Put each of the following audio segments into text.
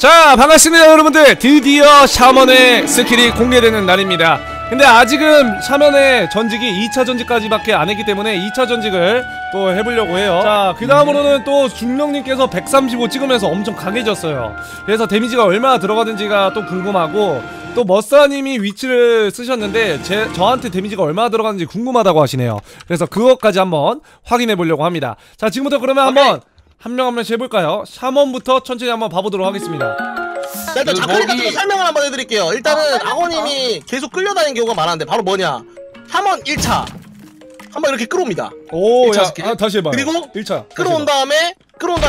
자, 반갑습니다 여러분들. 드디어 샤먼의 스킬이 공개되는 날입니다. 근데 아직은 샤먼의 전직이 2차 전직까지밖에 안했기 때문에 2차 전직을 또 해보려고 해요. 자, 그 다음으로는 또 중령님께서 135 찍으면서 엄청 강해졌어요. 그래서 데미지가 얼마나 들어가는지가 또 궁금하고, 또 멋사님이 위치를 쓰셨는데 저한테 데미지가 얼마나 들어가는지 궁금하다고 하시네요. 그래서 그것까지 한번 확인해보려고 합니다. 자, 지금부터 그러면 한번 한 명씩 해볼까요? 샤먼부터 천천히 한번 봐보도록 하겠습니다. 자, 일단 작가님 같은 거 설명을 한번 해드릴게요. 일단은 악어님이 계속 끌려다니는 경우가 많았는데 바로 뭐냐, 샤먼 1차 한번 이렇게 끌어옵니다. 오, 1차 스킬. 아, 다시 해봐요. 그리고 1차 끌어온 다음에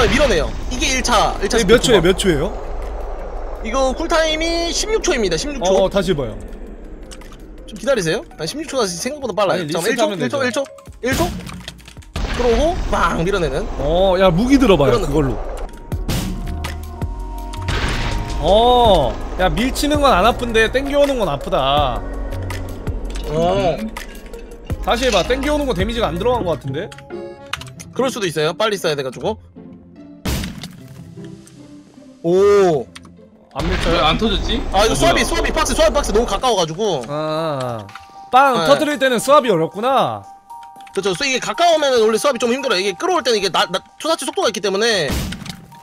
밀어내요. 이게 1차 스킬. 몇 초에 몇 초예요? 이거 쿨타임이 16초입니다 16초. 어, 다시 해봐요. 좀 기다리세요. 난 16초가 생각보다 빨라요. 아니, 잠깐만, 1초 들어오고 빵 밀어내는. 어, 야, 무기 들어봐요. 그걸로. 어, 야, 밀치는 건 안 아픈데 땡겨오는 건 아프다. 어, 다시 해봐. 땡겨오는 거 데미지가 안 들어간 것 같은데? 그럴 수도 있어요. 빨리 써야 돼가지고. 오, 안 밀쳐요? 왜 안 터졌지? 아, 이거 수압이 박스 너무 가까워가지고. 아, 빵. 네. 터뜨릴 때는 수압이 어렵구나. 그렇죠. 이게 가까우면 원래 수압이 좀 힘들어요. 이게 끌어올 때는 이게 초사치 속도가 있기 때문에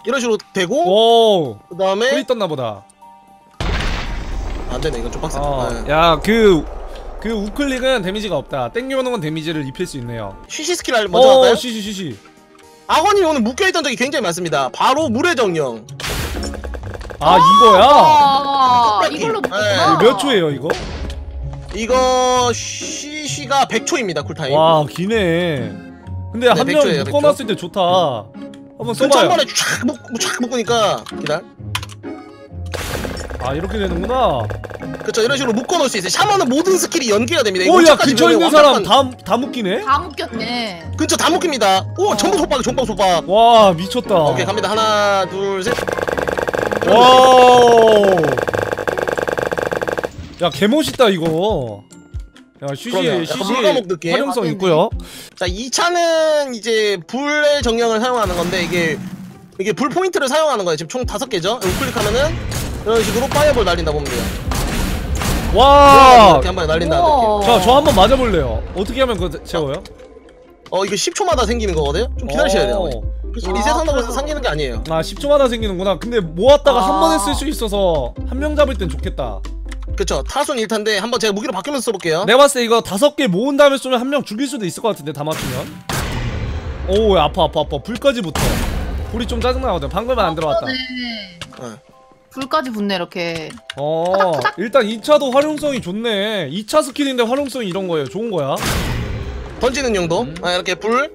이런 식으로 되고, 그 다음에 소리 떴나 보다. 안 되네. 이건 좀 빡세다. 어, 야, 그 우클릭은 데미지가 없다. 땡겨오는 건 데미지를 입힐 수 있네요. 쉬쉬 스킬 먼저 할까요? 쉬쉬. 악원이 오늘 묶여있던 적이 굉장히 많습니다. 바로 물의 정령. 아, 이거야? 이걸로 묶었구나. 몇 초예요 이거? 이거 쉬쉬가 100초입니다 쿨타임. 와, 기네. 근데 네, 한 명 묶어놨을 때 좋다. 한번 써봐요. 한 번에 촥 묶으니까. 기다려. 아, 이렇게 되는구나. 그쵸, 이런 식으로 묶어놓을 수 있어요. 샤먼은 모든 스킬이 연계가 됩니다. 오, 야, 근처에 있는 사람 다 묶이네? 다 묶였네. 근처 다 묶입니다. 오, 전부 족박. 와, 미쳤다. 오케이, 갑니다. 하나, 둘, 셋. 와우. 야, 개멋있다 이거. 야, 쉬쉬 활용성 있고요. 자, 2차는 이제 불의 정령을 사용하는 건데, 이게 불 포인트를 사용하는 거예요. 지금 총 5개죠? 우클릭하면은 이런 식으로 파이어볼 날린다 보면 돼요. 와, 이렇게 한 번에 날린다. 자, 저 한번 맞아볼래요. 어떻게 하면 그거 채워요? 어, 이게 10초마다 생기는 거거든요? 좀 기다리셔야 돼요. 리셋한다고 해서 생기는 게 아니에요. 아, 10초마다 생기는구나. 근데 모았다가 한 번에 쓸 수 있어서 한 명 잡을 땐 좋겠다. 그쵸, 타순 1탄데 한번 제가 무기로 바뀌면서 써볼게요. 내가 봤을 때 이거 5개 모은 다음에 쏘면 한 명 죽일 수도 있을 것 같은데, 다 맞추면. 오, 아파. 불까지 붙어. 불이 좀 짜증나거든. 방금은 안 들어왔다. 네. 불까지 붙네 이렇게. 타닥. 일단 2차도 활용성이 좋네. 2차 스킬인데 활용성이 이런 거예요. 좋은 거야. 던지는 용도. 아, 이렇게 불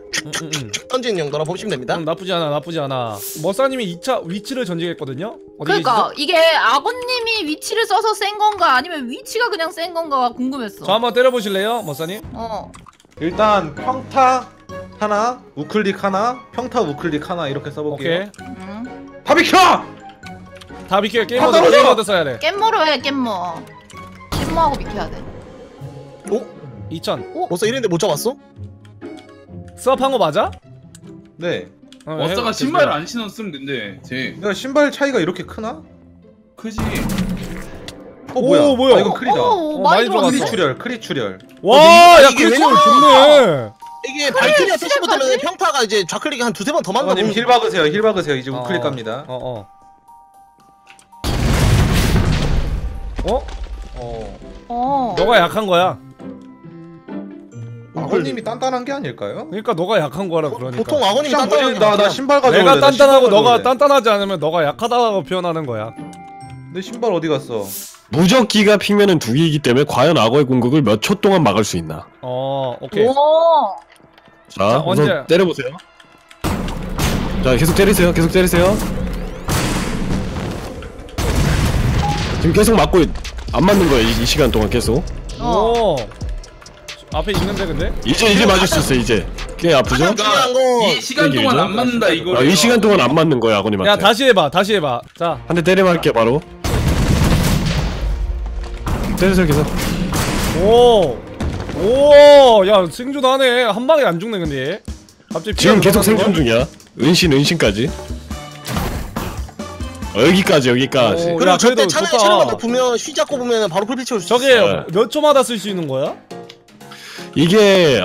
던지는 용도라 보시면 됩니다. 나쁘지 않아. 머사님이 2차 위치를 전직했거든요. 그러니까 있었어? 이게 아군님이 위치를 써서 센 건가 아니면 위치가 그냥 센 건가 궁금했어. 저 한번 때려보실래요, 머사님? 일단 평타 하나, 우클릭 하나, 이렇게 써볼게요. 다 비켜! 게임모드 써야 돼. 깻모로 해, 깻모하고 비켜야 돼. 오? 2000. 멋사 이랬는데 못 잡았어? 수업한 거 맞아? 네. 멋사가 신발을 안 신었으면 된대. 야, 신발 차이가 이렇게 크나? 크지. 오, 뭐야? 아, 이거 크리다. 많이 들어갔어. 크리 출혈. 와, 야, 크리 출혈 좋네. 이게 발키리가 쓰지 못하면 평타가 이제 좌클릭이 한 두세 번 더 맞나? 님, 힐 박으세요. 이제 우클릭 갑니다. 너가 약한 거야. 악어님이 단단한 게 아닐까요? 그러니까 너가 약한 거라. 그러니까 보통 악어님이 단단한 거야. 나 신발 가져올래. 내가 단단하고 너가 단단하지 않으면 너가 약하다고 표현하는 거야. 내 신발 어디 갔어? 무적기가 핑맨은 2개이기 때문에 과연 악어의 공격을 몇 초 동안 막을 수 있나? 오케이. 자, 우선 때려보세요. 자, 계속 때리세요. 지금 계속 맞고 안 맞는 거야. 이 시간 동안 계속. 오. 앞에 있는데 근데? 이제 맞을 수 있어. 이제 꽤 아프죠? 이 시간 동안 안 맞는다 이거. 이 시간 동안 안 맞는 거야 아군님한테. 야, 다시 해봐. 자, 한 대 때리면 할게. 바로 때리세요. 계속. 오, 야, 생존하네. 한 방에 안 죽네. 근데 갑자기 지금 계속 생존 중이야. 은신까지. 여기까지. 그리고 야, 그때 차라리 체력받다 보면 휘잡고 보면 바로 풀 피치올 수 있어. 저게 몇 초마다 쓸 수 있는 거야? 이게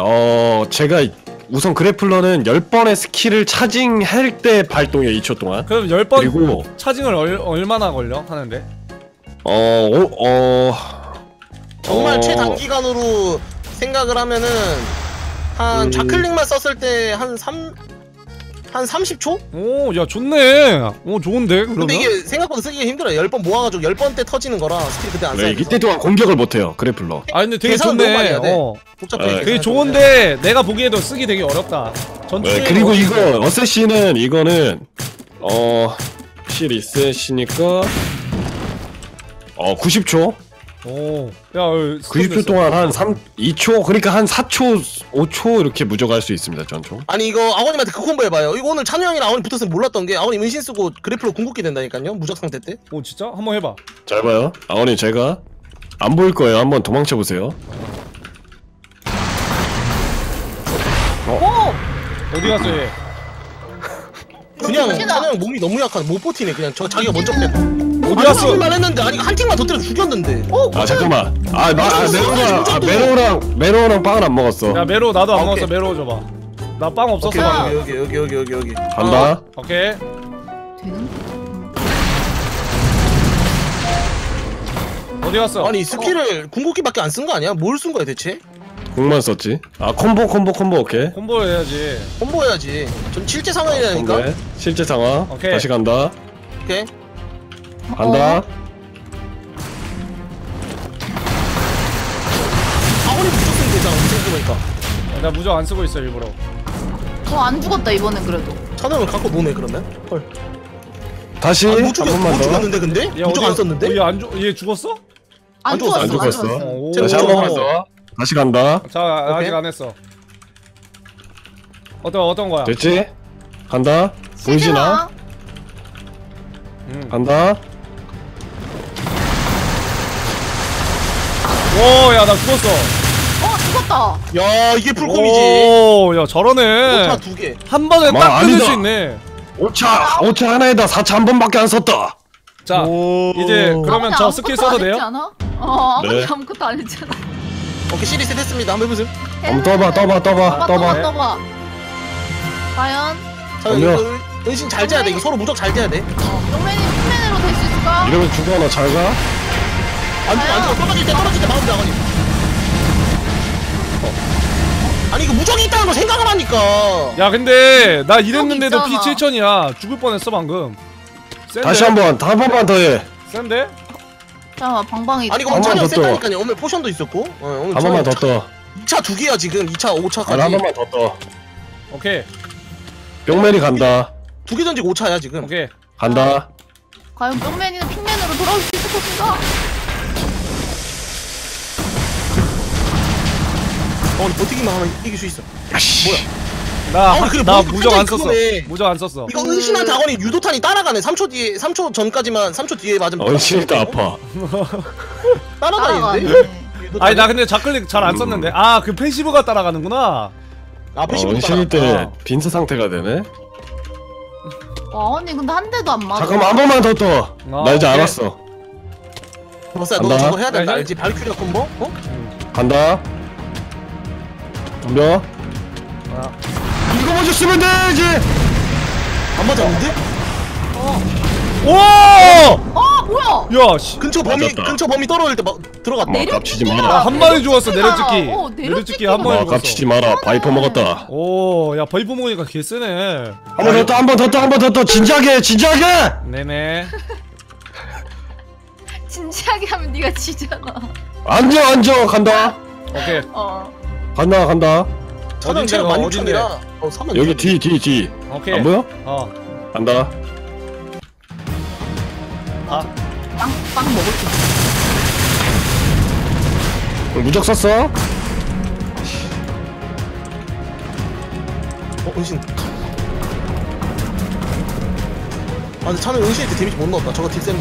제가 우선 그래플러는 10번의 스킬을 차징할 때 발동해요. 2초 동안. 그럼 10번 그리고 차징을 얼마나 걸려? 하는데? 정말 최단기간으로 생각을 하면은 한 자클릭만 썼을 때 한 30초? 오, 야 좋네. 오, 좋은데 그러면? 근데 이게 생각보다 쓰기 힘들어요. 10번 모아가지고 10번 때 터지는 거라 스킬 그때 안 써요. 네, 이때 동안 공격을 못해요 그래플러. 아 근데 되게 좋네. 복잡해. 되게 좋은데 네. 내가 보기에도 쓰기 되게 어렵다. 전투. 네, 그리고 이거 어쌔신은 이거는 실 있으시니까 90초. 오, 야, 90초 동안 한 2초, 그러니까 한 4초, 5초 이렇게 무적할 수 있습니다, 전총. 아니 이거 아원님한테 그 콤보 해봐요. 이거 오늘 찬우 형이랑 아원이 붙었으면 몰랐던 게 아원이 은신 쓰고 그래플로 궁극기 된다니까요, 무적 상태 때. 오, 진짜? 한번 해봐. 잘 봐요, 아원이 제가 안 보일 거예요. 한번 도망쳐 보세요. 어디 갔어 얘? 그냥 찬우 형 몸이 너무 약한, 못 버티네. 그냥 저 자기가 먼저 빼고. 어디갔어? 한 팀만 했는데 아니 한 팀만 터뜨려서 죽였는데. 아 잠깐만. 메로랑 빵을 안 먹었어. 야 메로 나도 안 먹었어. 메로 줘봐. 나 빵 없었어. 여기. 간다. 오케이. 어디갔어? 아니 스킬을 궁극기밖에 안 쓴 거 아니야? 뭘 쓴 거야 대체? 공만 썼지. 아 콤보 오케이. 콤보 해야지. 좀 실제 상황이라니까. 실제 상황. 오케이. 다시 간다. 오케이. 간다. 아원이 무적 쓰면 되잖아. 무적 쓰니까. 나 무적 안 쓰고 있어 일부러. 안 죽었다 이번엔 그래도. 차단을 갖고 노네 그러면. 헐. 다시. 못 죽였는데 근데? 야, 무적 안 썼는데? 얘 죽었어? 안 죽었어. 자, 한번 더. 다시 간다. 자, 아직 안 했어. 어떤 거야? 됐지? 간다. 보이시나? 간다. 오, 야, 나 죽었어. 죽었다. 야, 이게 풀콤이지. 오, 야, 잘하네. 오차 2개. 한 번에 딱 끊을 수 있네. 오차 하나에다 4차 한 번밖에 안 썼다. 자, 이제 그러면 저 스킬 써도 돼요? 아무리 아무것도 안 했잖아. 오케이, 시리즈 됐습니다. 한번 해보세요. 떠봐. 과연? 은신 잘 짜야 돼. 이거 서로 무적 잘 짜야 돼. 용맨이 핑맨으로 될 수 있을까? 이러면 죽어. 나 잘 가. 안 죽어. 떨어질 때 마음 나가니. 아니 이거 무적이 있다는 걸 생각을 하니까. 야 근데 나 이랬는데도 피 7000이야. 죽을 뻔했어 방금. 센데? 다시 한 번만 더 해. 센데? 자 방방이. 아니 이거 차량 센다니까요. 오늘 포션도 있었고. 오늘 한 번만 더 떠. 2차 2개야 지금. 2차 5차까지. 한 번만 더 떠. 오케이. 뿅맨이 간다. 2개 던지고 5차야 지금. 오케이. 간다. 과연 뿅맨이는 핑맨으로 돌아올 수 있을 것인가? 버티기만 하면 이길 수 있어. 야씨. 뭐야? 나 무적 안 썼어. 이거 은신한테 아원이 유도탄이 따라가네. 3초 전까지만 3초 뒤에 맞으면. 은신이다 아파. 따라가는데? 아니 나 근데 자클릭 잘 안 썼는데. 아 그 패시브가 따라가는구나. 아 패시브. 은신일 때 빈사 상태가 되네. 아니 근데 한 대도 안 맞아. 잠깐만 한 번만 더 떠. 나 이제 알았어. 멋사 너 저거 해야 된다 알지? 발큐리가 콤보? 간다. 덤벼. 이거 먼저 쓰면 되지. 안 맞았는데? 오! 뭐야? 야 씨. 근처 범위 떨어질 때 막 들어갔다. 깝치지 마라. 한 마리 좋았어. 내려찍기 한 마리 좋았어. 깝치지 마라. 바이퍼 먹었다. 오, 야 바이퍼 먹으니까 개 세네. 한 번 더 떠. 진지하게. 네네. 진지하게 하면 네가 지잖아. 앉아. 간다. 오케이. 간다. 차는 체력 16,000이라. 여기 뒤. 오케이. 안 보여? 간다. 빵 먹을게. 무적 썼어? 은신. 아 근데 차는 은신일 때 데미지 못 넣었다. 저거 딜 센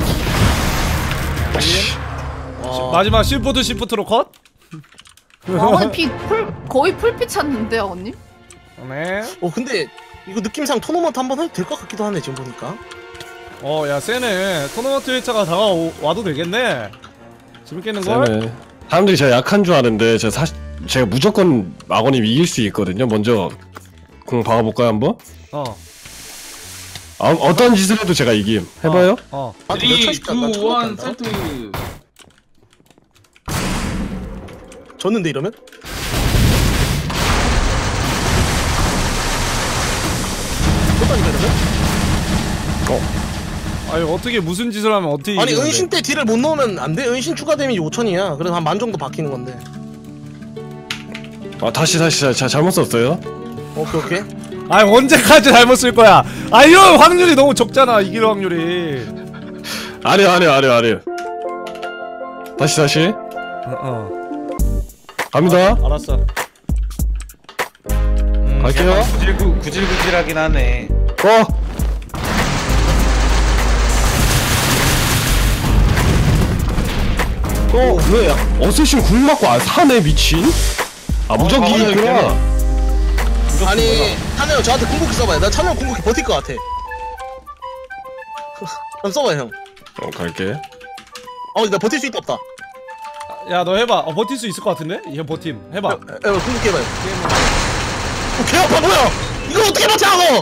거. 마지막 시프트로 컷? 아버님 피 거의 풀피 찼는데요 언니? 네. 근데 이거 느낌상 토너먼트 한번 해도 될 것 같기도 하네 지금 보니까. 야 세네. 토너먼트 1차가 다가와도 되겠네. 지금 깨는걸? 사람들이 제가 약한 줄 아는데 제가 무조건 악어님 이길 수 있거든요. 먼저 공 박아볼까요 한번? 어떤 짓을 해도 제가 이김. 해봐요. 3, 2, 1 세트. 졌는데 이러면? 졌다니까 이러면? 아니 어떻게 무슨 짓을 하면 어떻게 아니 이기는데. 은신 때 딜을 못 넣으면 안 돼? 은신 추가되면 5,000이야. 그래서 한 만 정도 바뀌는 건데. 아 다시 잘못 썼어요? 오케이 오케이. 아니 언제까지 잘못 쓸 거야? 아 이런 확률이 너무 적잖아. 이길 확률이. 아니요. 다시. 갑니다. 알았어. 갈게요. 구질구질하긴 하네. 왜? 어쌔신 굴 맞고 안 사네 미친? 무적이구나. 아니 찬호 저한테 궁극기 써봐요. 나 찬호 궁극기 버틸 것 같아. 그럼 써봐 형. 갈게. 나 버틸 수 있다 없다. 야 너 해봐. 버틸 수 있을 것 같은데? 얘 버팀 해봐. 궁극기 해봐요. 개 아파 뭐야? 이거 어떻게 맞아 너?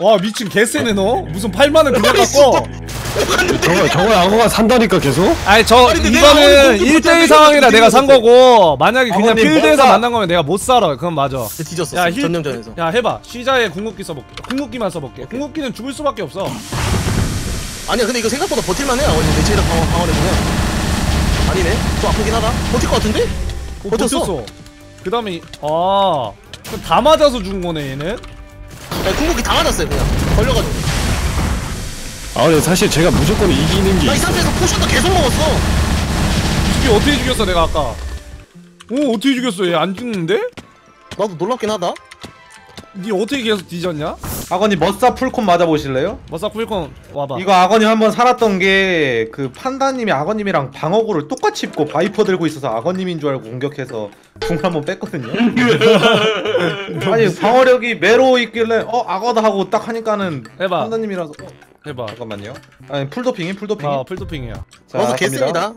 와 미친 개쎄네 너? 무슨 8만원 그냥 갖고 저거 악어가 산다니까 계속? 아니 이거는 1대1 상황이라 내가 산거고 만약에 그냥 필드에서 만난거면 내가 못살아. 그건 맞아. 뒤졌어 전령전에서. 야 해봐. 시자에 궁극기 써볼게. 궁극기만 써볼게. 궁극기는 죽을 수밖에 없어. 아니야 근데 이거 생각보다 버틸만해. 내 체력 방어해보면 아니네? 좀 아프긴 하다. 버틸 것 같은데? 버텼어. 그 다음에 다 맞아서 죽은거네 얘는? 궁극기 다 맞았어요 그냥 걸려가지고. 근데 사실 제가 무조건 이기는게 나 이 상태에서 포션도 계속 먹었어. 이게 어떻게 죽였어 내가 아까? 어떻게 죽였어? 얘 안 죽는데? 나도 놀랍긴 하다. 니 어떻게 계속 뒤졌냐? 악어님 멋사 풀콘 맞아보실래요? 멋사 풀콘 와봐. 이거 악어님 한번 살았던게 그 판다님이 악어님이랑 방어구를 똑같이 입고 바이퍼 들고 있어서 악어님인 줄 알고 공격해서 궁을 한번 뺐거든요? 아니 방어력이 매로 있길래 악어다 하고 딱 하니까는 해봐. 판다님이라서 해봐. 잠깐만요. 아니 풀도핑이 풀도핑이야. 자 개쎄입니다.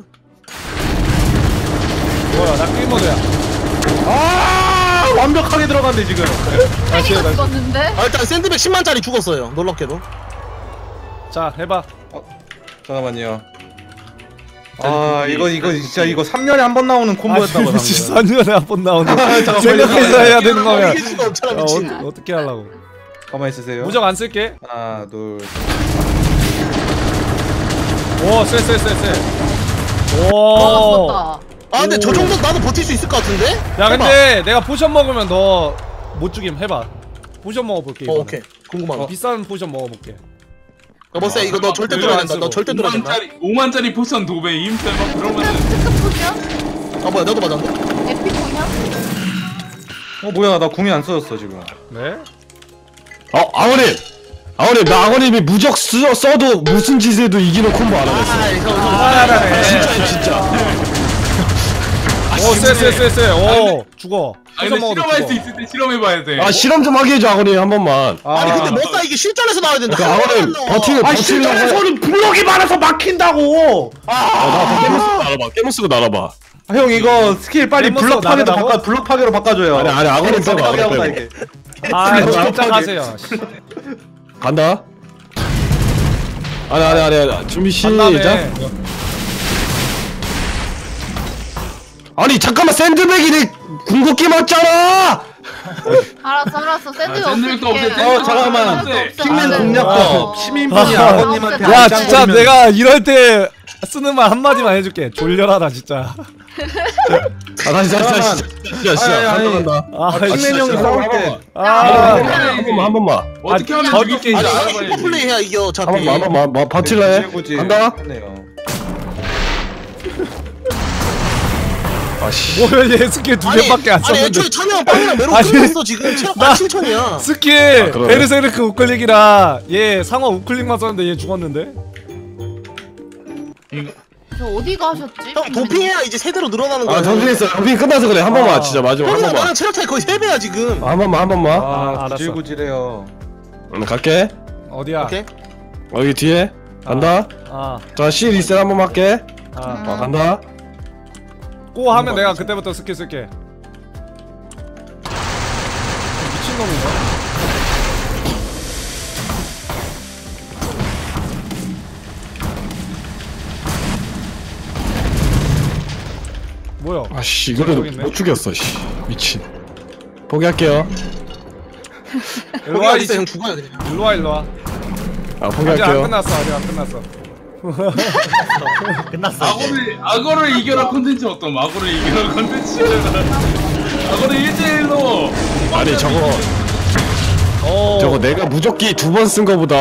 뭐야 나 게임모드야. 완벽하게 들어간대 지금. 헬기가 죽었는데? 일단 샌드백 10만짜리 죽었어요 놀랍게도. 자 해봐. 잠깐만요. 이거 진짜 이거 3년에 한 번 나오는 콤보였다고 방금. 3년에 한 번 나오는 생각해서 해야 되는 거야. 어떻게 하려고. 가만히 있으세요. 무적 안 쓸게. 하나 둘 셋. 오 쎄 쎄 쎄 쎄. 오 근데 저 정도 나도 버틸 수 있을 것 같은데? 야 해봐. 근데 내가 포션 먹으면 너 못 죽임. 해봐. 포션 먹어볼게. 이번에. 오케이. 궁금하다. 비싼 포션 먹어볼게. 여보세요 이거 너 절대 들어야 된다. 5만짜리 포션 도배 임살 막 그런 거는. 특급 포션? 뭐야 나도 맞았네. 에픽 포션? 뭐야 나 궁이 안 써졌어 지금. 네? 아원님 나 아원님이 무적 써도 무슨 짓 해도 이기는 콤보 알아냈어. 진짜. 쎄쎄쎄쎄. 죽어. 포션 먹어도 실험할 수 있을 때 실험해봐야 돼. 실험 좀 하게 해줘 아거니 한 번만. 아니 근데 멋사 이게 실전에서 나와야 된다. 아거니 버티는 실전에서는 블록이 많아서 막힌다고. 나 깨무스고 날아봐. 형 이거 스킬 빨리 블록 파괴로 바꿔. 블록 파괴로 바꿔줘요. 아니 아거니 써봐. 깜짝하세요. 간다. 아니 준비 시작. 아니 잠깐만 샌드백이 내 궁극기 맞잖아! 알았어 샌드백 없을게. 잠깐만 핑맨 공략법 시민분이 아버님한테 야 진짜 보면... 내가 이럴 때 쓰는 말 한마디만 해줄게. 졸렬하다 진짜. 다시 핑맨 형이 싸울 때 한 번만 어떻게 하면 죽일게. 슈퍼플레이 해야 이겨. 한 번만 버틸래? 간다? 뭐야 얘 스킬 2개밖에 안 썼는데. 애초에 찬이랑 빵이랑 매로 끌렸어 지금. 체력 7,000이야 스킬. 베르세르크 우클릭이라 얘 상어 우클릭만 썼는데 얘 죽었는데. 저 어디 가셨지? 형 도핑해야 이제 세대로 늘어나는 거야. 정신있어. 도핑 끝나서 그래. 한 번만 진짜 마지막 한 번만. 나랑 체력 차이 거의 3배야 지금. 한 번만. 구질구질해요. 갈게. 어디야? 여기 뒤에 간다. 자 C 리셋 한번 할게. 간다. 꼬 하면 내가 그때부터 스킬 쓸게. 미친놈이네. 뭐야? 아씨 이거라도 못 죽였어. 씨 미친. 포기할게요. 일로와 이제 죽어야 돼. 일로와 일로와. 아 포기할게요. 아직 안 끝났어. 아직 안 끝났어. 끝났어. 악어를 이겨라 콘텐츠 어떤? 악어를 이겨라 콘텐츠. 악어를 1대1로. 아니 저거. 저거 내가 무적기 두 번 쓴 거보다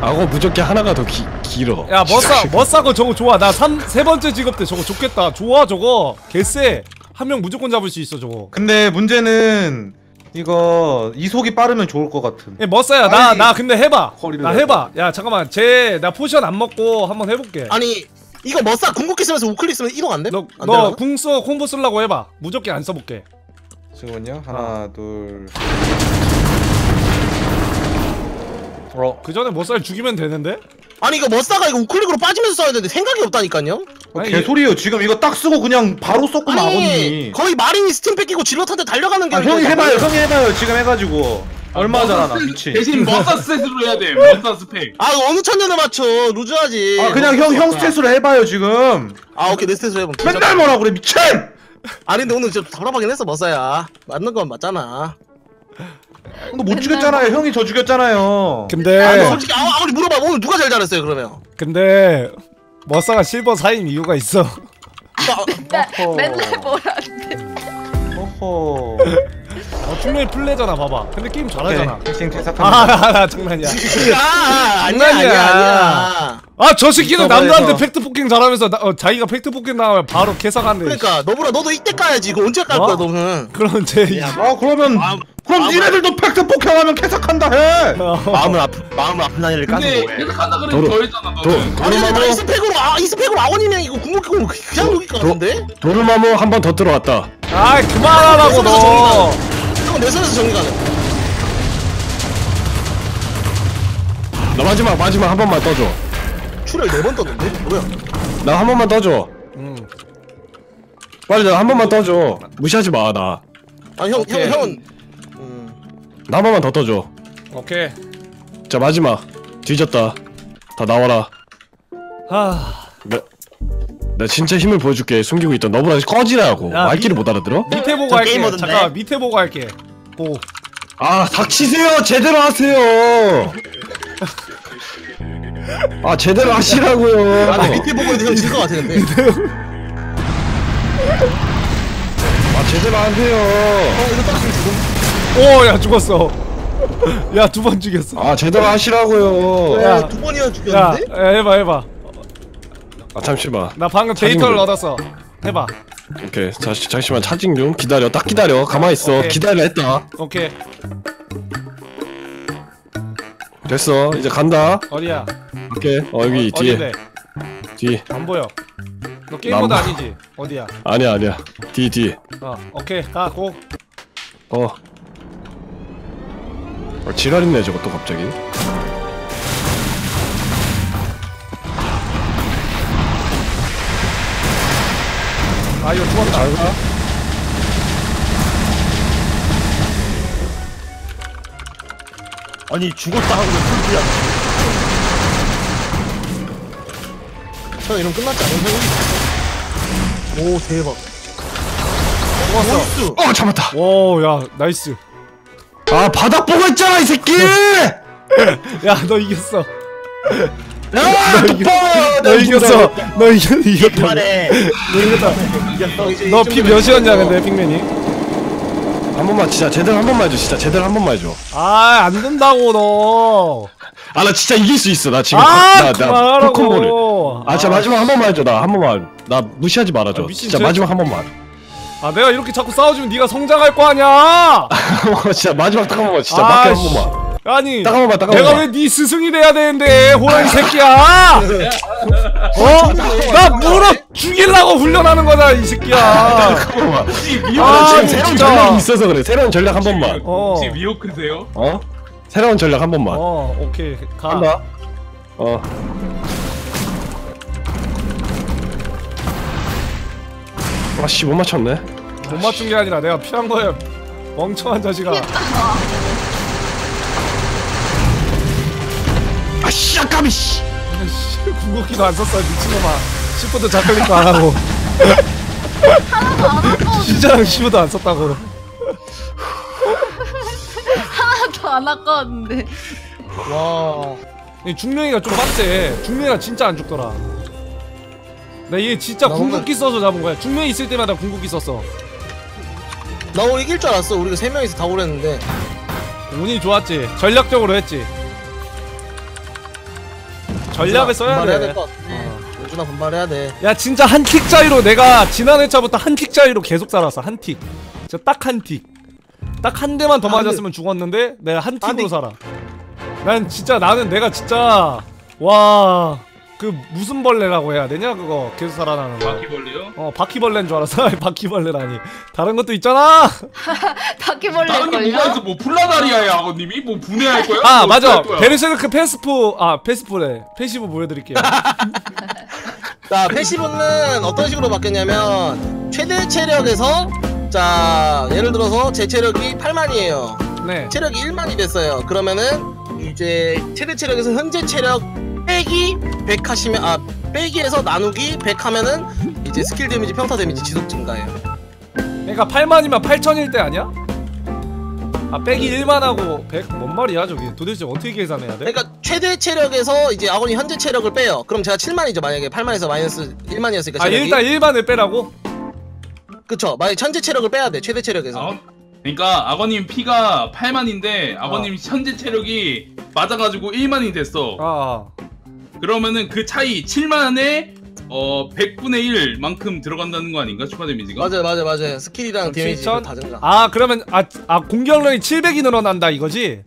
악어 무적기 하나가 더 길어. 야 멋사거 저거 좋아. 나 세 번째 직업 때 저거 좋겠다. 좋아 저거 개쎄. 한 명 무조건 잡을 수 있어 저거. 근데 문제는 이거 이속이 빠르면 좋을 것 같은. 예 멋사야 나 근데 해봐. 나 해봐. 야 잠깐만 쟤 나 포션 안 먹고 한번 해볼게. 아니 이거 멋사 궁극기 쓰면서 우클릭 쓰면 이동 안 돼? 너 궁 써 콤보 쓰려고 해봐. 무적기 안 써볼게. 지금은요 하나 둘. 그 전에 멋사를 죽이면 되는데? 아니 이거 멋사가 이거 우클릭으로 빠지면서 써야 되는데 생각이 없다니까요? 개소리예요. 지금 이거 딱 쓰고 그냥 바로 쏟고 나오니 거의 마린이 스팀 뺏기고 질럿한테 달려가는 게. 아, 형이 해봐요. 형이 해봐요. 지금 해가지고 얼마 잘하나 미친. 대신 멋사 스탯으로 해야 돼. 멋사 스펙. 아 어느 천년에 맞춰 루즈하지. 아 그냥 형 스탯으로 해봐요 지금. 아 오케이 내 스탯으로 해봐. 맨날 뭐라 그래 미친. 아니 근데 오늘 진짜 답답하긴 했어 멋사야. 맞는 건 맞잖아. 너 못 죽였잖아요. 형이 저 죽였잖아요. 근데 아니, 솔직히 아무리 물어봐. 오늘 누가 제일 잘했어요 그러면? 근데 멋사가 실버 4인 이유가 있어. 맨날 뭐라는데. 어허. 분명히 플레이잖아 봐봐. 근데 게임 잘하잖아. 네, 아 장난이야. 장난이야. 아 저 새끼는 남들한테 팩트 폭행 잘하면서 자기가 팩트 폭행 나오면 바로 개사간대. 그러니까 너보다 너도 이때 까야지. 이거 언제 깔 거야 너는? 그럼 제. 아 그러면 그럼 니네들도 팩트 폭행하면 개사간다 해. 마음을 아픈 난이를 까는 거야. 개사간다 그러면 저랬잖아 너는. 아니 이 스펙으로 아원이면 이거 궁극기로 그냥 여기 가는데? 도르마모 한 번 더 들어왔다. 아 그만하라고 너. 내 손에서 정리가네. 나 마지막 한 번만 떠줘. 출혈 4번 떴는데? 뭐야? 나 한 번만 떠줘. 빨리 나 한 번만 떠줘. 무시하지 마 나. 아니 형은 나 한 번만 더 떠줘. 오케이. 자 마지막 뒤졌다. 다 나와라. 하. 나 진짜 힘을 보여줄게. 숨기고 있던 너보다 꺼지라고. 말귀를 못 알아들어? 밑에 보고 할게. 잠깐 밑에 보고 할게. 고. 아 닥치세요. 제대로 하세요. 아 제대로 하시라고요. 아 나 밑에 보고 해도 형 질 것 같은데. 아 제대로 하세요. 이거 딱 죽음. 오 야 죽었어. 야 두 번 죽였어. 아 제대로 하시라고요. 야 두 번이나 죽였는데? 야 해봐. 아 잠시만 나 방금 데이터를 얻었어. 해봐. 오케이 잠시만 차징 좀 기다려. 딱 기다려. 가만있어. 기다려 했다. 오케이 됐어. 이제 간다. 어디야? 오케이 여기 뒤에. 뒤 안보여. 너 게임보다 아니지? 어디야? 아니야 뒤 오케이 가 고. 지랄있네 저것도 갑자기. 아 이거 죽었다. 아니 죽었다 하고 왜 풀리야. 형 이러면 끝났지 않은. 오 대박. 죽었어. 잡았다. 오 야 나이스. 아 바닥 보고 있잖아 이 새끼. 야 너 이겼어. 너 이겼다. 너 피 몇이었냐 근데 핑맨이? 한 번만 진짜 제대로 한 번만 해줘. 진짜 제대로 한 번만 해줘. 아 안 된다고 너. 아 나 진짜 이길 수 있어. 나 지금 나 포켓볼을. 아 진짜 마지막 한 번만 해줘. 나 한 번만. 나 무시하지 말아줘. 진짜 마지막 한 번만. 아 내가 이렇게 자꾸 싸워주면 네가 성장할 거 아니야. 진짜 마지막 딱 한 번만. 진짜 맞게 한 번만. 아니 내가 왜 네 스승이 돼야 되는데 호랑이 새끼야. 나 물어 죽이려고 훈련하는 거다 이 새끼야. 잠깐만. 새로운 전략이 있어서 그래. 새로운 전략 한 번만. 혹시 미호크세요? 새로운 전략 한 번만. 오케이 가. 아씨 못 맞췄네. 못 맞춘 게 아니라 내가 피한 거야. 멍청한 자식아. 아씨 아까비 씨. 궁극기도 안 썼어 미친놈아. 시프트 자클릭도 안 하고. 하나도 안 아까워. 진짜랑 시프트 안 썼다고. 하나도 안 아까웠는데. 와. 중령이가 좀 빡세. 중령이가 진짜 안 죽더라. 나 얘 진짜 궁극기 써서 잡은 거야. 중명이 있을 때마다 궁극기 썼어. 나 오늘 이길 줄 알았어. 우리가 3명이서 다 오랬는데. 운이 좋았지. 전략적으로 했지. 전략을 써야 돼. 요준아 분발해야 돼. 야 진짜 한 틱 차이로 내가 지난 회차부터 한 틱 차이로 계속 살았어. 한 틱. 진짜 딱 한 틱. 딱 한 대만 더 맞았으면 죽었는데 내가 한 틱으로 살아. 난 진짜 내가 진짜 와. 그 무슨 벌레라고 해야 되냐 그거 계속 살아나는 거. 바퀴벌레요? 어 바퀴벌레인 줄 알았어. 바퀴벌레라니 다른 것도 있잖아. 바퀴벌레 다른 게 뭐가 있어? 뭐 플라다리아야 아버님이? 뭐 분해할 거야? 아 뭐 맞아 베르세르크 페스포 아 페스포래 패시브 보여드릴게요. 자 패시브는 어떤 식으로 바뀌었냐면 최대 체력에서 자 예를 들어서 제 체력이 8만이에요 네 체력이 1만이 됐어요. 그러면은 이제 최대 체력에서 현재 체력 빼기 100 하시면 아 빼기에서 나누기 100 하면은 이제 스킬 데미지 평타 데미지 지속 증가예요. 그러니까 8만이면 8000일 때 아니야? 아 빼기 1만 하고 100 뭔 말이야 저기 도대체 어떻게 계산해야 돼? 그러니까 최대 체력에서 이제 아군이 현재 체력을 빼요. 그럼 제가 7만이죠 만약에 8만에서 마이너스 1만이었으니까. 아 일단 1만을 빼라고? 그쵸 만약 현재 체력을 빼야 돼 최대 체력에서. 그러니까 아버님 피가 8만인데 아버님 현재 체력이 맞아가지고 1만이 됐어. 그러면은 그 차이 7만에 100분의 1만큼 들어간다는 거 아닌가? 추가 데미지가? 맞아요 스킬이랑 데미지가 다 증가. 아 그러면 아 공격력이 700이 늘어난다 이거지?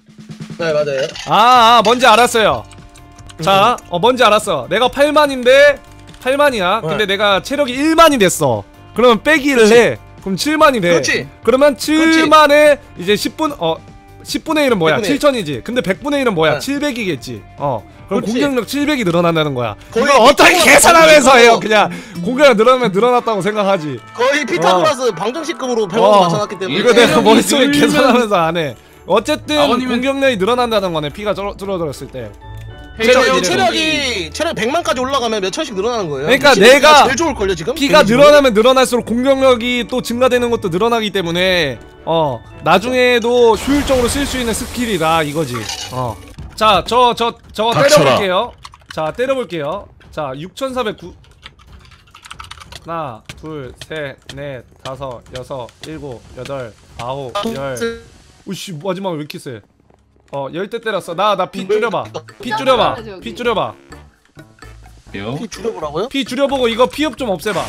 네 맞아요. 뭔지 알았어요. 자 뭔지 알았어. 내가 8만인데 8만이야. 네. 근데 내가 체력이 1만이 됐어. 그러면 빼기를 그치. 해. 그럼 7만이 돼. 그렇지. 그러면 7만에 이제 10분의 1은 뭐야? 7000이지. 근데 100분의 1은 뭐야? 네. 700이겠지. 그럼 그렇지. 공격력 700이 늘어난다는 거야. 이걸 어떻게 계산하면서 해요? 그냥 공격력 늘어나면 늘어났다고 생각하지. 거의 피타고라스 방정식급으로 100원 맞춰놨기 때문에. 이거 내가 머릿속에 계산하면서 안 해. 어쨌든 공격력이 늘어난다는 거네. 피가 줄어들었을 때. 체력이 100만까지 올라가면 몇 천씩 늘어나는 거예요. 그러니까 내가 제일 좋을 걸요 지금. 피가 늘어나면 늘어날수록 공격력이 또 증가되는 것도 늘어나기 때문에 나중에도 효율적으로 쓸 수 있는 스킬이다 이거지. 자, 저거 때려볼게요. 자, 때려볼게요. 자, 6409 하나, 둘, 셋, 넷, 다섯, 여섯, 일곱, 여덟, 아홉, 열. 오씨, 마지막에 왜 이렇게 세? 10대 때렸어. 나 피 줄여봐. 피 줄여보라고요? 피 줄여보고 이거 피업 좀 없애봐.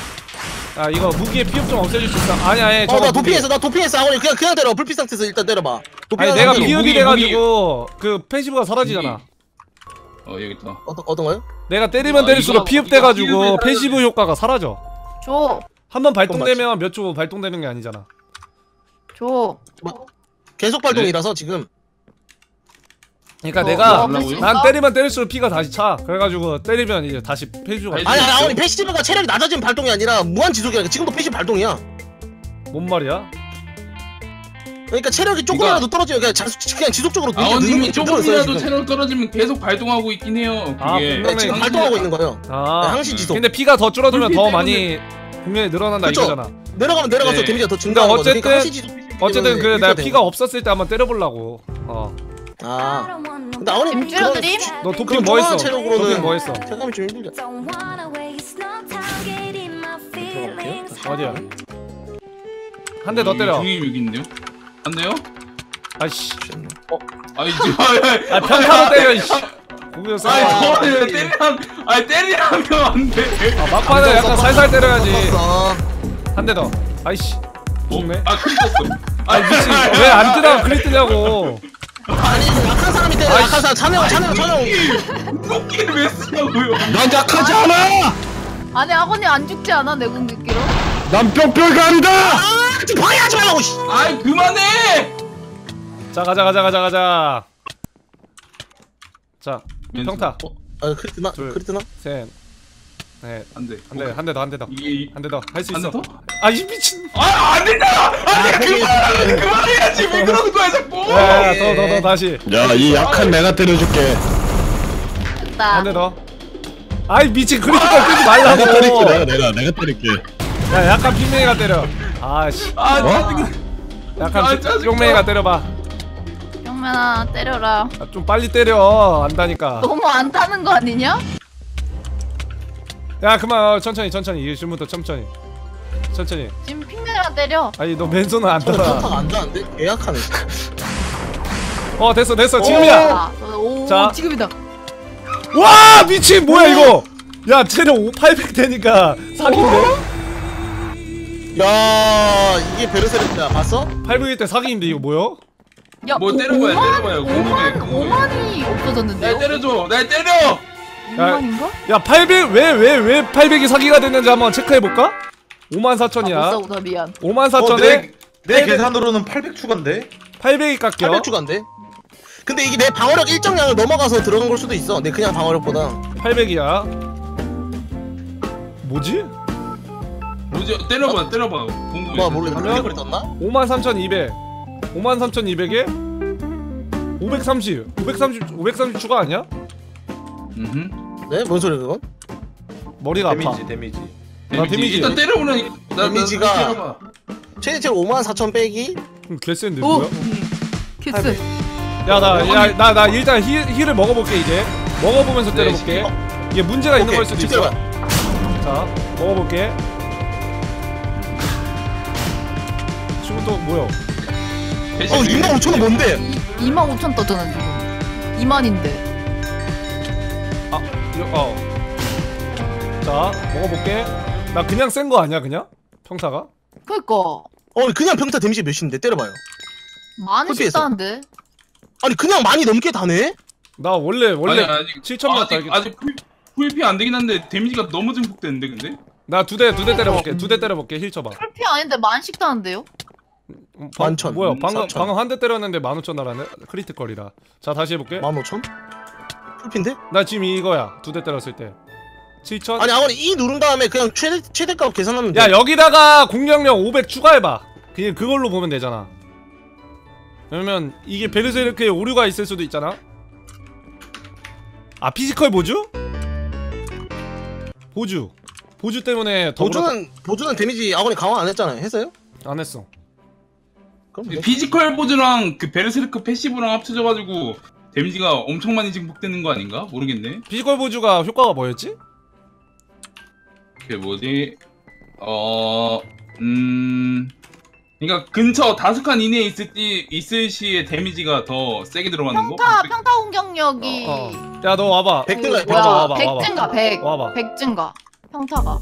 아 이거 무기에 피업 좀 없애줄 수 있어. 아니야 저거 나 도피했어. 아버님 그냥 때려. 불피 상태에서 일단 때려봐. 아니 내가 피업이 돼가지고 그 패시브가 사라지잖아. 여기있다. 어떤거요? 내가 때리면 때릴수록 피업 돼가지고 패시브 효과가 사라져. 줘. 한번 발동되면 몇 초 발동되는 게 아니잖아. 줘. 계속 발동이라서 지금 그니까 내가 난 때리면 때릴수록 피가 다시 차. 그래가지고 때리면 이제 다시 패시브가 아니 패시브가 체력이 낮아지면 발동이 아니라 무한지속이야. 지금도 패시브 발동이야. 뭔 말이야? 그러니까 체력이 조금이라도 떨어지면 그냥 지속적으로 아원님이 조금이라도 체력 떨어지면 계속 발동하고 있긴 해요. 그게 지금 발동하고 있는 거예요. 항시 지속. 근데 피가 더 줄어들면 더 많이 공격이 늘어난다 이거잖아. 내려가서 데미지가 더 증가하는 거지. 어쨌든 그 내가 피가 없었을 때 한번 때려보려고. 근데 아버님 줄여드림? 너 도끼 뭐 했어? 도끼 뭐 했어? 잠깐만 좀 힘들다. 어디야? 한 대 더 때려. 중이 여기 있네요. 안 돼요? 아이씨. 아 평타로 때려 이씨. 고기였어. 때리라면 안 돼. 막판에 약간 살살 때려야지. 한 대 더. 아이씨. 죽네. 크리 떴어. 미친. 왜 안 뜨냐고 크리 뜨냐고. 아니 약한 사람이 때려. 약한 사람 찬영 궁극기를 왜 쓰냐고요? 난 약하지 않아! 아니 아버님 안 죽지 않아 내 궁극기로? 난 뿅뿅가리다! 좀 방해하지 말라고! 아이 그만해! 자 가자. 자 평타 아 크리트나? 둘, 크리트나? 셋 네. 안돼 안돼 한대 더 한대 더 한대 더 할 수 있어. 아 이 미친 아 안된다! 아니 그만하라니 그만해야지 왜 그러는 거야 자꾸. 야 더 다시 야 이 약한 내가 때려줄게. 한대 더. 아이 미친 크리트나 끄지 말라고. 내가 때릴게 내가 때릴게. 야 약한 핑맨이가 때려. 아씨 아 짜증나. 약한 뿅맨이가 때려봐. 뿅맨아 때려라. 아, 좀 빨리 때려 안다니까. 너무 안타는 거 아니냐? 야 그만 천천히 천천히 이 지금부터 천천히 천천히 지금 핑맨이랑 때려. 아니 너 맨손은 안 따라 저 안 따는데? 계약하네. 어 됐어 됐어 지금이야. 오 자. 지금이다. 와 미친 뭐야 이거. 야 체력 800 되니까 사기인데? 야 이게 베르세르트야 봤어? 800일 때 사기인데 이거 뭐야? 야 뭐 때려 봐야 때려 봐야 5만이 없어졌는데? 날 때려줘 날 때려! 야, 5만인가? 야 800 왜 800이 사기가 됐는지 한번 체크해볼까? 54,000이야 아, 못싸우다 미안. 54,000에 내 계산으로는 800 추가인데? 800이 깎여 800 추가인데? 근데 이게 내 방어력 일정량을 넘어가서 들어간 걸 수도 있어. 내 그냥 방어력보다 800이야 뭐지? 뭐지? 때려봐 아, 때려봐 공부해. 몰라 블랙을 떴나? 53,200 53,200에 530 추가 아니야? 네? 뭔 소리야 그건? 머리가 데미지, 아파 데미지 일단 때려보는 데미지가 최대 54,000 빼기? 개쎈데 뭐야? 개쎄 야 나 일단 힐을 먹어볼게. 이제 먹어보면서 때려볼게. 이게 문제가 있는 걸 수도 있어. 자 먹어볼게. 지금 또 뭐야? 25,000원 뭔데? 25,000 떴잖아 지금 2만인데 아, 이거, 어. 자, 먹어볼게. 나 그냥 센 거 아니야, 그냥? 평타가? 그니까. 그냥 평타 데미지 몇인데? 때려봐요. 많이 쉽다는데? 아니, 그냥 많이 넘게 다네? 나 원래 7,000 맞다. 아직 풀피 안 되긴 한데, 데미지가 너무 증폭되는데, 근데? 나 두 대 때려볼게. 두 대 때려볼게. 힐 쳐봐. 풀피 아닌데, 만씩 다는데요? 11,000. 뭐야, 방금 한 대 때렸는데, 15,000 나라네? 크리티컬이라. 자, 다시 해볼게. 15,000? 풀피인데? 나 지금 이거야. 두 대 때렸을 때 7,000. 아니 아원 E 누른 다음에 그냥 최대값 계산하면 돼. 야 여기다가 공격력 500 추가해봐. 그냥 그걸로 보면 되잖아. 그러면 이게 베르세르크에 오류가 있을 수도 있잖아. 아 피지컬 보주? 보주 때문에 더 보주는 데미지 아원이 강화 안 했잖아요. 했어요? 안 했어. 그럼 피지컬 보주랑 그 베르세르크 패시브랑 합쳐져가지고 데미지가 엄청 많이 증폭되는 거 아닌가? 모르겠네. 피지컬 보주가 효과가 뭐였지? 그게 뭐지? 그러니까 근처 다수칸 이내에 있을 시에 데미지가 더 세게 들어가는 거? 평타 공격력이 야 너 와봐. 100 와봐. 100 증가 100 와봐. 100 증가 평타가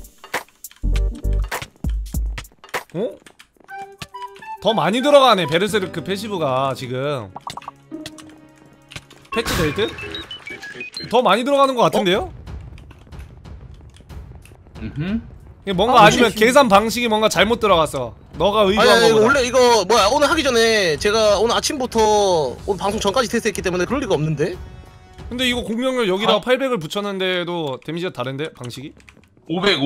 어? 더 많이 들어가네. 베르세르크 패시브가 지금 패치 될 듯? 더 많이 들어가는 것 같은데요? 뭔가 아니면 계산 방식이 뭔가 잘못 들어갔어. 너가 의도한 거구나. 원래 이거 뭐야 오늘 하기 전에 제가 오늘 아침부터 오늘 방송 전까지 테스트했기 때문에 그럴 리가 없는데? 근데 이거 공격력 여기다가 800을 붙였는데도 데미지가 다른데? 방식이? 500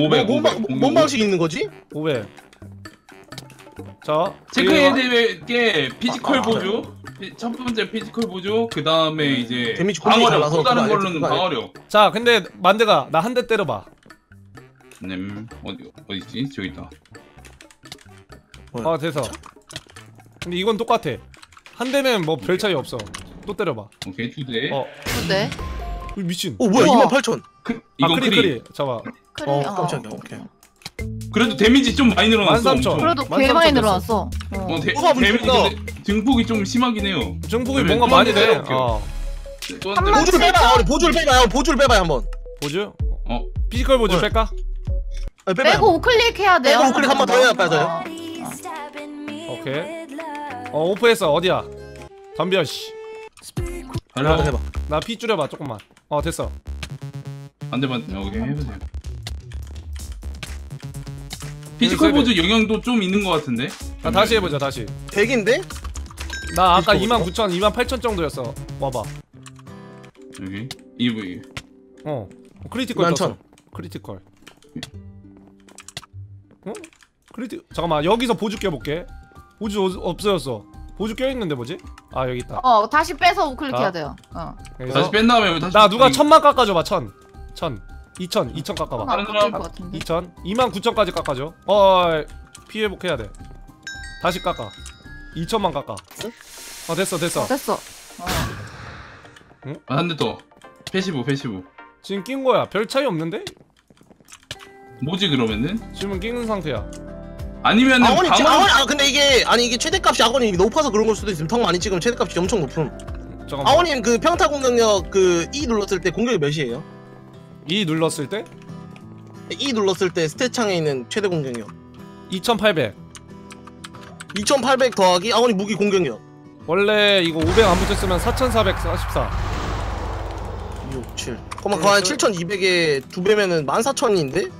뭔 방식이 있는 거지? 500 자 체크해야 될 게 피지컬 보조 첫 번째 피지컬 보조 그 다음에 이제 방어력 또 다른 걸로는 방어력. 자 근데 만드가 나 한 대 때려봐. 어디지? 저기 있다. 아 됐어. 근데 이건 똑같아. 한 대는 뭐 별 차이 없어. 또 때려봐. 오케이 두 대. 두 대. 미친. 뭐야 28,000. 이건 크리. 잡아. 깜짝이야. 오케이. 그래도 데미지 좀 많이 늘어났어. 13,000. 그래도 개 많이 늘어났어. 데미지 증폭이 좀 심하긴 해요. 증폭이 뭔가 많이 돼. 보조를 빼봐. 보조를 빼봐요 한번. 보조? 피지컬 보조 뺄까? 빼고 5클릭 해야 돼요. 빼고 5클릭 한번 더 해야 빠져요. 오케이. 오프했어. 어디야? 덤벼 씨. 한번 해봐. 나 피 줄여봐 조금만. 됐어. 안되면 여기 해보세요. 피지컬 보조 영향도 좀 있는 것 같은데? 나 다시 해보자 다시. 100인데? 나 아까 29,000, 28,000 정도였어. 와봐. 여기? 이브 어. 크리티컬 떴어. 크리티컬. 어? 잠깐만, 여기서 보조 껴볼게. 보조 없어졌어. 보조 껴있는데 뭐지? 아, 여기 있다. 어, 다시 빼서 우클릭해야 돼요. 어. 다시 뺀 다음에 다시. 나 누가 1000만 깎아줘봐, 1000 깎아봐. 다른 사람 2000, 29000까지 깎아줘. 피해복해야 돼. 다시 깎아. 2000만 깎아. 어, 됐어. 어. 응? 아, 한 대 더. 패시브. 지금 낀 거야. 별 차이 없는데? 뭐지 그러면은? 지금은 끼는 상태야. 아니면은 아원이 방어... 근데 이게 이게 최대값이 아원이 높아서 그런 걸 수도 있음. 턱 많이 찍으면 최대값이 엄청 높음. 잠깐만. 아원님 그 평타 공격력 그 E 눌렀을 때 공격이 몇이에요? E 눌렀을 때? E 눌렀을 때 스탯 창에 있는 최대 공격력. 2800. 2800 더하기 아원이 무기 공격력. 원래 이거 500 안 붙였으면 4444. 267. 그럼 거의 7200에 두 배면은 14000인데?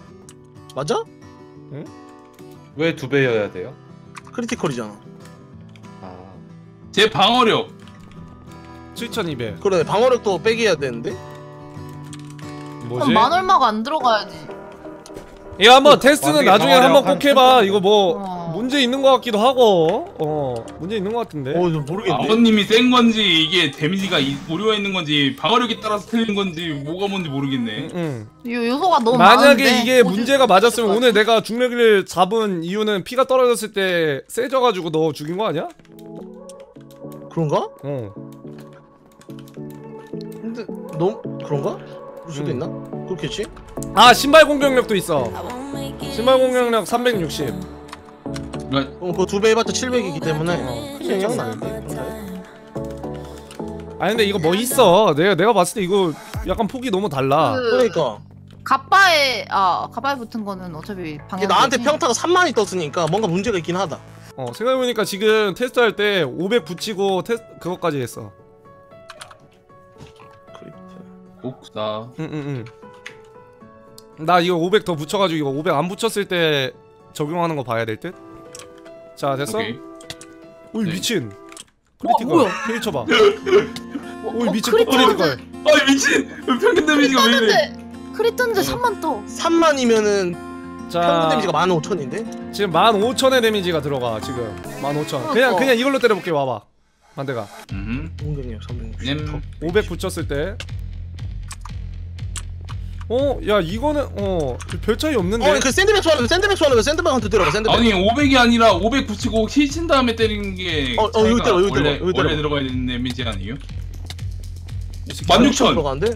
맞아? 응? 왜 두 배여야 돼요? 크리티컬이잖아. 아. 제 방어력 7200. 그래, 방어력도 빼기 해야 되는데? 뭐지? 만 얼마가 안 들어가야지. 이거 한번 테스트는 나중에 한번 꼭 해봐. 이거 뭐 문제 있는 것 같기도 하고, 문제 있는 것 같은데. 저 모르겠네. 아버님이 센 건지 이게 데미지가 고려가 있는 건지 방어력에 따라서 틀린 건지 뭐가 뭔지 모르겠네. 요소가 너무 많은데. 만약에 이게 문제가 맞았으면 오늘 내가 중력을 잡은 이유는 피가 떨어졌을 때 세져가지고 너 죽인 거 아니야? 그런가? 근데 너무 그런가? 그럴 수도 있나? 그렇겠지? 아, 신발 공격력도 있어. 신발 공격력 360. 그거 두 배 해봤자 700이기 때문에 큰 영향은 아닌데. 아니 근데 이거 뭐 있어. 내가 봤을 때 이거 약간 폭이 너무 달라. 그러니까 갑바에 갑바에 붙은 거는 어차피 방향이 나한테 평타가 3만이 떴으니까 뭔가 문제가 있긴 하다. 생각해보니까 지금 테스트할 때 500 붙이고 그것까지 했어. 그렇구나. 나 이거 500 더 붙여가지고 이거 500 안 붙였을 때 적용하는 거 봐야 될 듯? 자, 됐어? 오케이. 오이, 네. 미친 크리티컬 힐 쳐봐. 오이, 미친 또 크리티컬. 어이, 미친! 평균 데미지가 왜 이래? 크리트인데 3만 떠. 3만이면은 평균 데미지가 15000인데? 지금 15000의 데미지가 들어가 지금. 15000. 그냥 이걸로 때려볼게. 와봐 만대가. 500 붙였을 때 야, 이거는 별 차이 없는데. 그 샌드백 소환하면 들어가. 샌드백. 아니 500이 아니라 500 붙이고 힐 친 다음에 때리는 게. 여기 때려. 들어가야 되는 데미지 아니에요? 16000 들어가는데?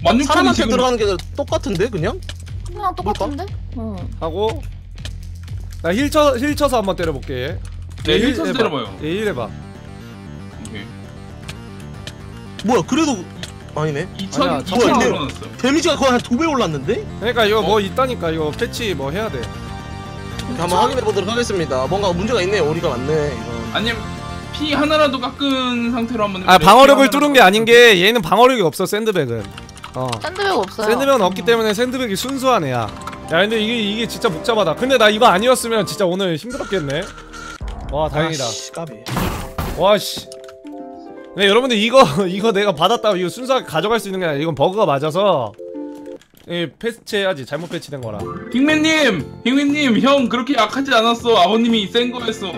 16000 사람한테 지금... 들어가는 게 똑같은데 그냥? 그냥 똑같은데? 하고 나 힐 쳐서 한번 때려볼게. 네, 힐 쳐서 때려봐요. 예, 힐 해봐. 오케이. 뭐야, 그래도. 아니네. 2000 올랐어. 데미지가 거의 한 2배 올랐는데? 그러니까 이거 뭐 있다니까. 이거 패치 뭐 해야 돼. 한번 확인해 보도록 하겠습니다. 뭔가 문제가 있네. 오리가 맞네. 아니면 피 하나라도 깎은 상태로 한번. 방어력을 뚫은 게 아닌 게 얘는 방어력이 없어. 샌드백은. 샌드백 없어요. 샌드백은 없기 때문에 샌드백이 순수한 애야. 야, 근데 이게 진짜 복잡하다. 근데 나 이거 아니었으면 진짜 오늘 힘들었겠네. 와, 다행이다. 와씨. 네, 여러분들 이거 내가 받았다. 이거 순수하게 가져갈 수 있는 게 아니라 이건 버그가 맞아서 패치해야지. 잘못 패치된 거라. 핑맨님 형 그렇게 약하지 않았어. 아버님이 센 거였어.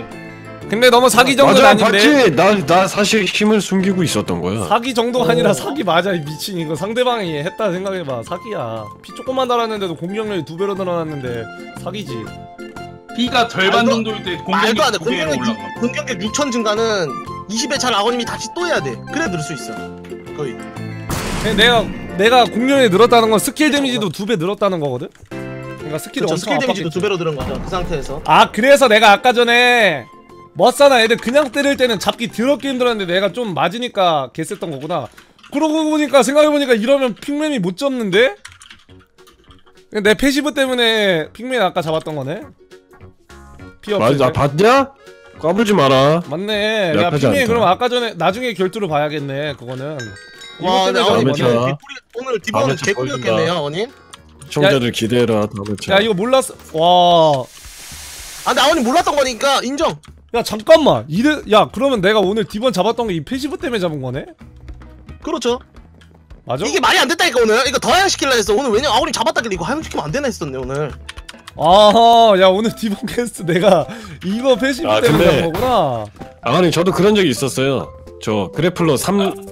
근데 너무 사기 정도는 아닌데. 나 사실 힘을 숨기고 있었던 거야. 사기 정도가 아니라 사기 맞아. 이 미친. 이거 상대방이 했다 생각해봐. 사기야. 피 조금만 달았는데도 공격력이 2배로 늘어났는데 사기지. 피가 절반 정도일 때 공격력 2배로 올라가. 공격력 6000 증가는 20회 잘 아버님이 다시 또 해야 돼. 그래 늘 수 있어. 거의. 내가 공룡이 늘었다는 건 스킬 데미지도 2배 늘었다는 거거든. 그러니까 스킬 데미지도 2배로 늘은 거죠. 그 상태에서. 아, 그래서 내가 아까 전에 멋사나 애들 그냥 때릴 때는 잡기 더럽게 힘들었는데 내가 좀 맞으니까 개셌던 거구나. 그러고 보니까 생각해보니까 이러면 핑맨이 못 잡는데? 내 패시브 때문에 핑맨 아까 잡았던 거네. 맞아, 봤냐? 까불지 마라. 맞네. 야, 핑맨 그럼 아까 전에 나중에 결투를 봐야겠네. 그거는. 와, 오늘 디버는 개꿀이었겠네요, 아버님. 시청자들 기대해라. 다음에. 야, 이거 몰랐어. 와. 나 아버님 몰랐던 거니까 인정. 야, 잠깐만. 야, 그러면 내가 오늘 디번 잡았던 게 이 패시브 때문에 잡은 거네? 그렇죠. 맞아? 이게 말이 안 됐다니까 오늘. 이거 더 하향시킬라 했어 오늘. 왜냐면 아우림 잡았다길래 이거 하향시키면 안 되나 했었네 오늘. 아하, 야 오늘 디본 퀘스트 내가 이거 패시브 때문에 한 거구나. 아가님 저도 그런 적이 있었어요. 저 그래플러 3차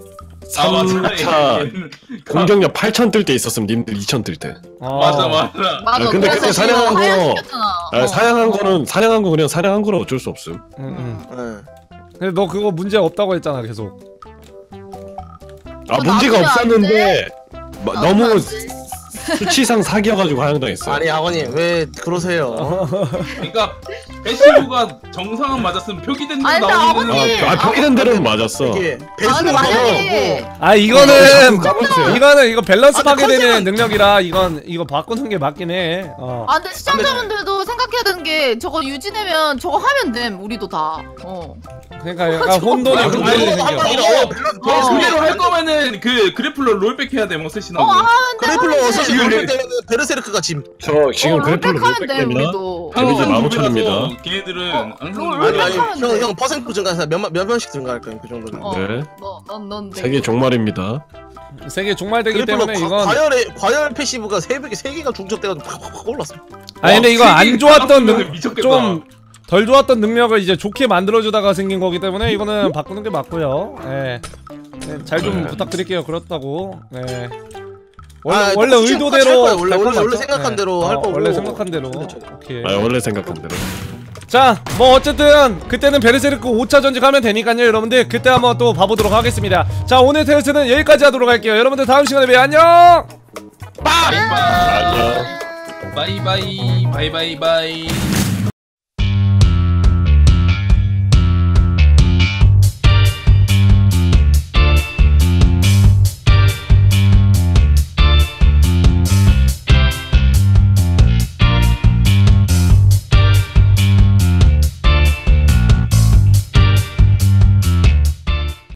공격력 8000 뜰 때 있었으면 님들 2000 뜰 때. 아. 맞아. 근데 그때 사냥한 거, 사냥한 거는 사냥한 거 그냥 사냥한 거라 어쩔 수 없음. 근데 너 그거 문제 없다고 했잖아 계속. 아 문제가 없었는데 너무 수치상 사기여가지고 하향당했어요. 아니 아버님 왜 그러세요? 그러니까 배시부가 정상은 맞았으면 표기된 대로 나오는 거는. 아 표기된 대로는 맞았어. 배시부 맞았고. 아 이거는 이거 밸런스 파괴되는 능력이라 이거 바꾸는 게 맞긴 해. 어. 아 근데 시청자분들도 생각해야 되는 게 저거 유지되면 저거 하면 됨 우리도 다. 어. 그러니까 약간 혼돈이 생겨. 그대로 할 거면은 그 그래플러 롤백 해야 돼. 뭐 쓰시나? 그래플러 어서 롤백 때문에 베르세르크가 짐. 저 지금 그래플러 롤백 때문에 데미지 15,000입니다. 걔들은 형 퍼센트 증가해서 몇 번씩 증가할 거예요 그 정도는. 네. 세계 종말입니다. 세계 종말되기 때문에 이건 과열 패시브가 세 개가 중첩돼가지고 팍팍 올랐어. 아 근데 이거 안 좋았던 좀. 덜 좋았던 능력을 이제 좋게 만들어주다가 생긴 거기 때문에 이거는 바꾸는 게 맞고요. 예. 네, 잘 좀 부탁드릴게요. 그렇다고. 예. 원래 의도대로 원래 생각한 대로 할 거고. 원래 생각한 대로. 오케이. 아, 원래 생각한 대로. 자, 뭐 어쨌든 그때는 베르세르크 5차 전직하면 되니까요, 여러분들. 그때 한번 또 봐보도록 하겠습니다. 자, 오늘 테스트는 여기까지 하도록 할게요. 여러분들 다음 시간에 봬요. 안녕. 바이바이. 바이바이. 바이바이.